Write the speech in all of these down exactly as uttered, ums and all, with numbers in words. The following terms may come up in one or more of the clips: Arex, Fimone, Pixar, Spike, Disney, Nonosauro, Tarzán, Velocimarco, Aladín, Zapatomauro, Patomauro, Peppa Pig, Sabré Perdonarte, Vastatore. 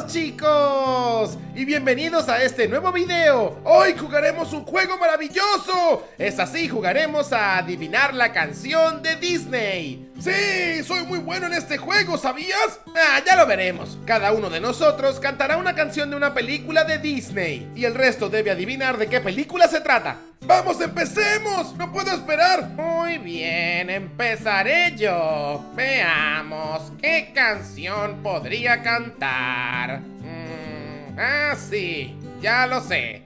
¡Saludos, chicos! Y bienvenidos a este nuevo video. Hoy jugaremos un juego maravilloso. Es así, jugaremos a adivinar la canción de Disney. ¡Sí! ¡Soy muy bueno en este juego! ¿Sabías? Ah, ya lo veremos. Cada uno de nosotros cantará una canción de una película de Disney y el resto debe adivinar de qué película se trata. ¡Vamos, empecemos! ¡No puedo esperar! Muy bien, empezaré yo. Veamos, ¿qué canción podría cantar? Mm, ah, sí, ya lo sé.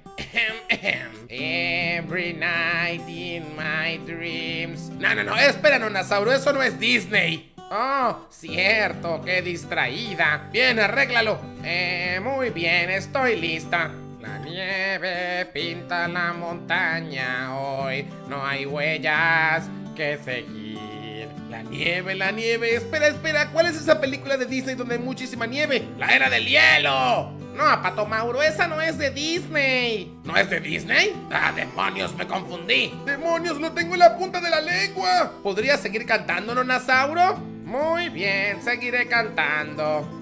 Every night in my dreams. No, no, no, espera, Nonosauro, eso no es Disney. Oh, cierto, qué distraída. Bien, arréglalo. Eh, muy bien, estoy lista. La nieve pinta la montaña hoy, no hay huellas que seguir. La nieve, la nieve, espera, espera, ¿cuál es esa película de Disney donde hay muchísima nieve? ¡La Era del Hielo! No, Patomauro, esa no es de Disney. ¿No es de Disney? ¡Ah, demonios, me confundí! ¡Demonios, lo tengo en la punta de la lengua! ¿Podrías seguir cantando, Nonosauro? Muy bien, seguiré cantando.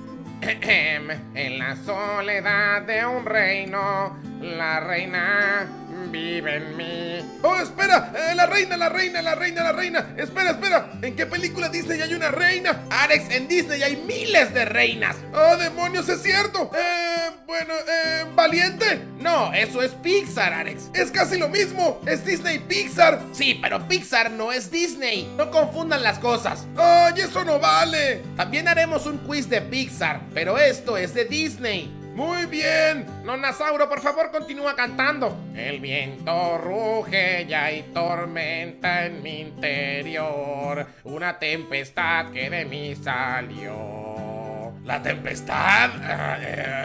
En la soledad de un reino, la reina vive en mí. ¡Oh, espera! Eh, ¡La reina, la reina, la reina, la reina! ¡Espera, espera! ¿En qué película Disney hay una reina? ¡Arex, en Disney hay miles de reinas! ¡Oh, demonios, es cierto! Eh, bueno, eh, ¿Valiente? No, eso es Pixar, Arex. ¡Es casi lo mismo! ¡Es Disney Pixar! Sí, pero Pixar no es Disney. No confundan las cosas. ¡Ay, eso no vale! También haremos un quiz de Pixar, pero esto es de Disney. ¡Muy bien! Nonosauro, por favor, continúa cantando. El viento ruge y hay tormenta en mi interior. Una tempestad que de mí salió. ¿La tempestad? Eh,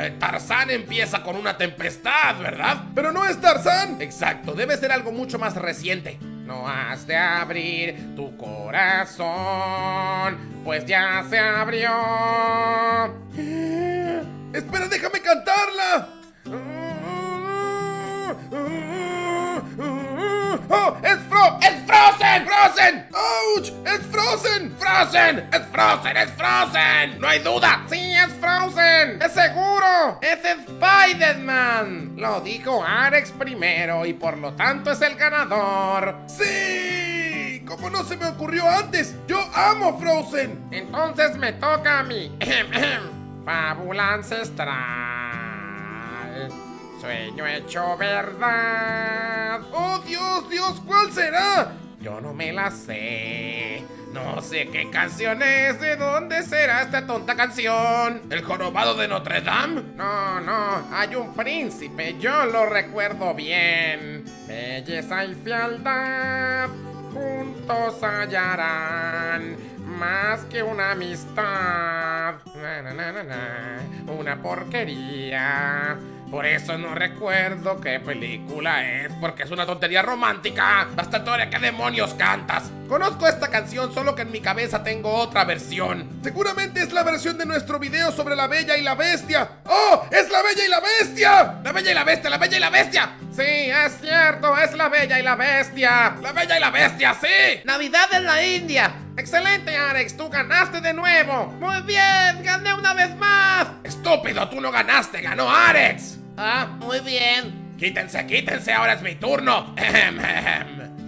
eh, Tarzán empieza con una tempestad, ¿verdad? ¡Pero no es Tarzán! Exacto, debe ser algo mucho más reciente. No has de abrir tu corazón, pues ya se abrió. ¡Espera, déjame cantarla! ¡Oh! ¡Es Fro! ¡Es Frozen! ¡Frozen! ¡Auch! ¡Es Frozen! ¡Frozen! ¡Es Frozen! ¡Es Frozen! ¡No hay duda! ¡Sí, es Frozen! ¡Es seguro! ¡Es Spider-Man! Lo dijo Arex primero y por lo tanto es el ganador. ¡Sí! ¡Como no se me ocurrió antes! ¡Yo amo Frozen! Entonces me toca a mí. Fábula ancestral, sueño hecho verdad. ¡Oh, Dios, Dios! ¿Cuál será? Yo no me la sé. No sé qué canción es. ¿De dónde será esta tonta canción? ¿El jorobado de Notre Dame? No, no, hay un príncipe, yo lo recuerdo bien. Belleza y fealdad juntos hallarán más que una amistad. Na, na, na, na, na. Una porquería. Por eso no recuerdo qué película es, porque es una tontería romántica. Vastatore, ¿qué demonios cantas? Conozco esta canción, solo que en mi cabeza tengo otra versión. Seguramente es la versión de nuestro video sobre la Bella y la Bestia. ¡Oh! ¡Es la Bella y la Bestia! ¡La Bella y la Bestia! ¡La Bella y la Bestia! Sí, es cierto, es la Bella y la Bestia. ¡La Bella y la Bestia, sí! Navidad en la India. ¡Excelente, Arex! ¡Tú ganaste de nuevo! ¡Muy bien! ¡Gané una vez más! ¡Estúpido! ¡Tú no ganaste! ¡Ganó Arex! Ah, muy bien. ¡Quítense, quítense! ¡Ahora es mi turno!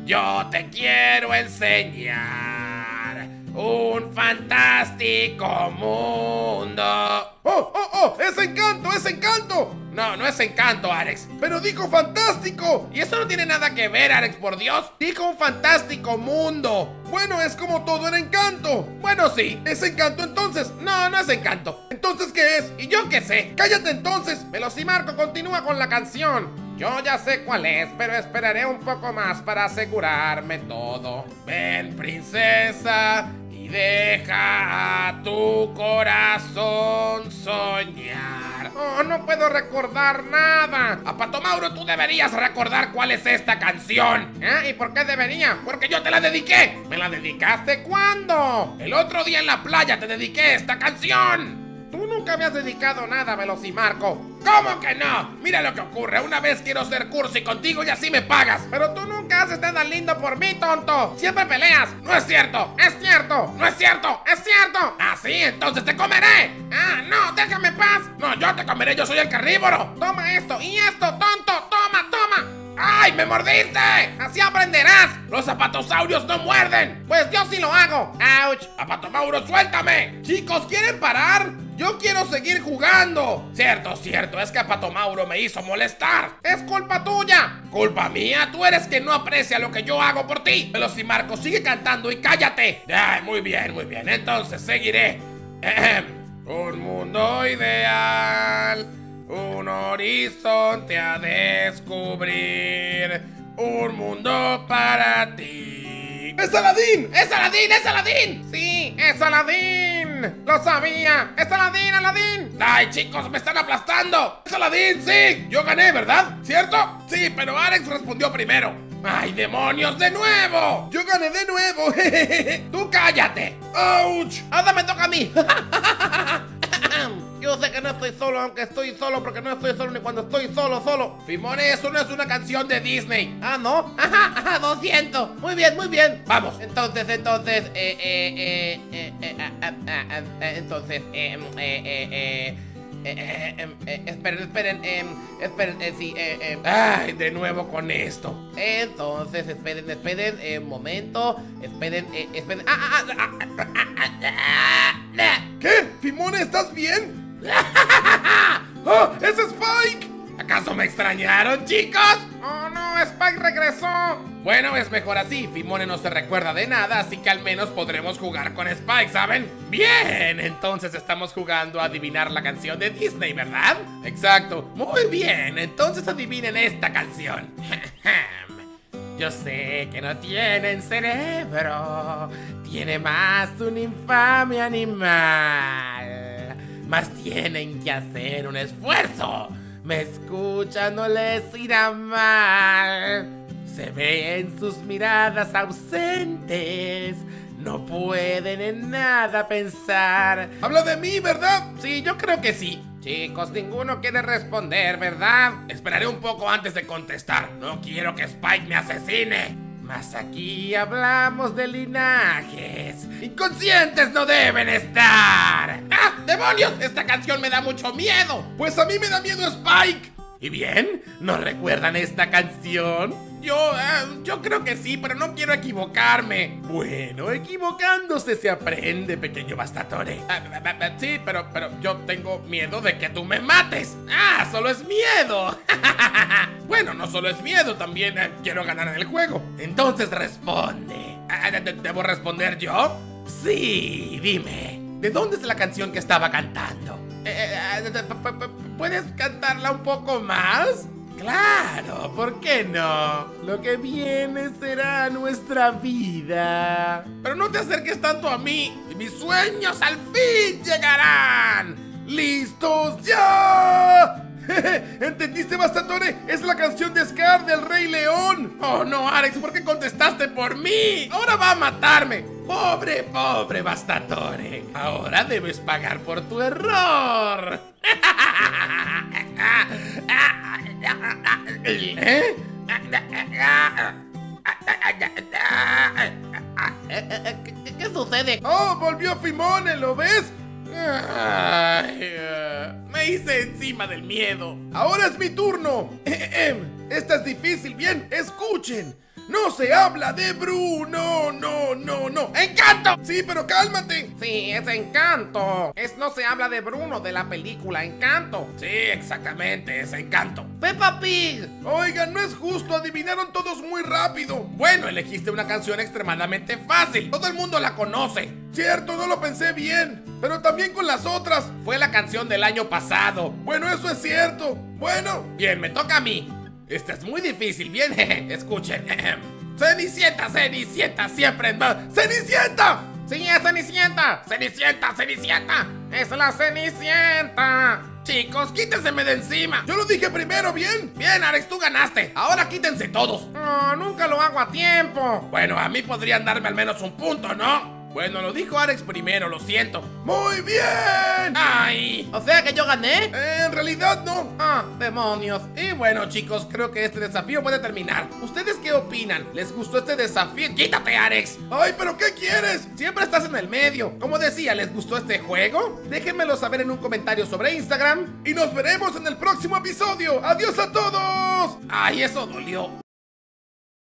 Yo te quiero enseñar un fantástico mundo. ¡Oh, oh, oh! ¡Es Encanto! ¡Es Encanto! No, no es Encanto, Arex. ¡Pero dijo fantástico! Y eso no tiene nada que ver, Arex, por Dios. Dijo un fantástico mundo. Bueno, es como todo en Encanto. Bueno, sí. ¿Es Encanto entonces? No, no es Encanto. ¿Entonces qué es? ¿Y yo qué sé? ¡Cállate entonces! Velocimarco, continúa con la canción. Yo ya sé cuál es, pero esperaré un poco más para asegurarme todo. Ven, princesa, y deja a tu corazón soñar. Oh, no puedo recordar nada. A Patomauro, tú deberías recordar cuál es esta canción. ¿Eh? ¿Y por qué debería? Porque yo te la dediqué. ¿Me la dedicaste cuándo? El otro día en la playa te dediqué esta canción. Tú nunca me has dedicado nada, Velocimarco. ¿Cómo que no? Mira lo que ocurre. Una vez quiero ser cursi contigo y así me pagas. Pero tú nunca haces nada lindo por mí, tonto. Siempre peleas. No es cierto. Es cierto. No es cierto. Es cierto. Así, entonces te comeré. Ah, no, déjame en paz. No, yo te comeré, yo soy el carnívoro. Toma esto y esto, tonto. Toma, toma. ¡Ay, me mordiste! Así aprenderás. Los zapatosaurios no muerden. Pues yo sí lo hago. ¡Auch! Zapatomauro, suéltame. Chicos, ¿quieren parar? Yo quiero seguir jugando. Cierto, cierto, es que a Patomauro me hizo molestar. Es culpa tuya. Culpa mía, tú eres quien no aprecia lo que yo hago por ti. Velocimarco, sigue cantando y cállate. Ay, muy bien, muy bien, entonces seguiré. Ehem. Un mundo ideal, un horizonte a descubrir, un mundo para ti. ¡Es Aladín! ¡Es Aladín! ¡Es Aladín! ¡Sí, es Aladín! ¡Lo sabía! ¡Es Aladín, Aladín! ¡Ay, chicos! ¡Me están aplastando! ¡Es Aladín, sí! Yo gané, ¿verdad? ¿Cierto? Sí, pero Arex respondió primero. ¡Ay, demonios! ¡De nuevo! ¡Yo gané de nuevo! ¡Tú cállate! ¡Auch! ¡Ahora me toca a mí! Yo sé que no estoy solo, aunque estoy solo, porque no estoy solo ni cuando estoy solo, solo. Fimone, eso no es una canción de Disney. Ah, ¿no? Ajá, ajá, lo siento. Muy bien, muy bien. Vamos. Entonces, entonces, eh, eh, eh, eh, eh, entonces, eh, eh, eh, eh, esperen, esperen, esperen, sí, eh, eh. Ay, de nuevo con esto. Entonces, esperen, esperen, un momento, esperen, esperen. Ah, ah, ah. ¿Qué? Fimone, ¿estás bien? ¡Oh, es Spike! ¿Acaso me extrañaron, chicos? ¡Oh, no! ¡Spike regresó! Bueno, es mejor así. Fimone no se recuerda de nada, así que al menos podremos jugar con Spike, ¿saben? ¡Bien! Entonces estamos jugando a adivinar la canción de Disney, ¿verdad? Exacto. Muy bien, entonces adivinen esta canción. Yo sé que no tienen cerebro, tiene más un infame animal, mas tienen que hacer un esfuerzo. Me escuchan, no les irá mal. Se ven sus miradas ausentes, no pueden en nada pensar. Habla de mí, ¿verdad? Sí, yo creo que sí. Chicos, ninguno quiere responder, ¿verdad? Esperaré un poco antes de contestar. No quiero que Spike me asesine. Mas aquí hablamos de linajes. Inconscientes no deben estar. ¡Ah! ¡Demonios! Esta canción me da mucho miedo. Pues a mí me da miedo Spike. ¿Y bien? ¿No recuerdan esta canción? Yo, eh, yo creo que sí, pero no quiero equivocarme. Bueno, equivocándose se aprende, pequeño Vastatore. Sí, pero, pero yo tengo miedo de que tú me mates. ¡Ah, solo es miedo! Bueno, no solo es miedo, también eh, quiero ganar en el juego. Entonces responde. ¿Debo responder yo? Sí, dime. ¿De dónde es la canción que estaba cantando? ¿Puedes cantarla un poco más? Claro, ¿por qué no? Lo que viene será nuestra vida. Pero no te acerques tanto a mí. Mis sueños al fin llegarán. ¡Listos ya! ¿Entendiste, Vastatore? Es la canción de Scar del Rey León. Oh no, Arex, ¿por qué contestaste por mí? Ahora va a matarme. Pobre, pobre Vastatore. Ahora debes pagar por tu error. ¿Eh? ¿Qué, qué, qué sucede? Oh, volvió Fimone, ¿lo ves? Ay, uh, me hice encima del miedo. Ahora es mi turno. Esta es difícil, bien, escuchen. No se habla de Bruno, no, no, no. ¡Encanto! Sí, pero cálmate. Sí, es Encanto. Es No se habla de Bruno, de la película Encanto. Sí, exactamente, es Encanto. Peppa Pig. Oigan, no es justo, adivinaron todos muy rápido. Bueno, elegiste una canción extremadamente fácil. Todo el mundo la conoce. Cierto, no lo pensé bien. Pero también con las otras. Fue la canción del año pasado. Bueno, eso es cierto. Bueno, bien, me toca a mí. Esta es muy difícil, bien, escuchen. Cenicienta, Cenicienta, siempre va. ¡Cenicienta! Sí, es Cenicienta. Cenicienta, Cenicienta. Es la Cenicienta. Chicos, quítenseme de encima. Yo lo dije primero, bien. Bien, Arex, tú ganaste. Ahora quítense todos. Oh, nunca lo hago a tiempo. Bueno, a mí podrían darme al menos un punto, ¿no? Bueno, lo dijo Arex primero, lo siento. ¡Muy bien! ¡Ay! ¿O sea que yo gané? Eh, en realidad no. Ah, demonios. Y bueno, chicos, creo que este desafío puede terminar. ¿Ustedes qué opinan? ¿Les gustó este desafío? ¡Quítate, Arex! ¡Ay, pero qué quieres! Siempre estás en el medio. Como decía, ¿les gustó este juego? Déjenmelo saber en un comentario sobre Instagram. Y nos veremos en el próximo episodio. ¡Adiós a todos! ¡Ay, eso dolió!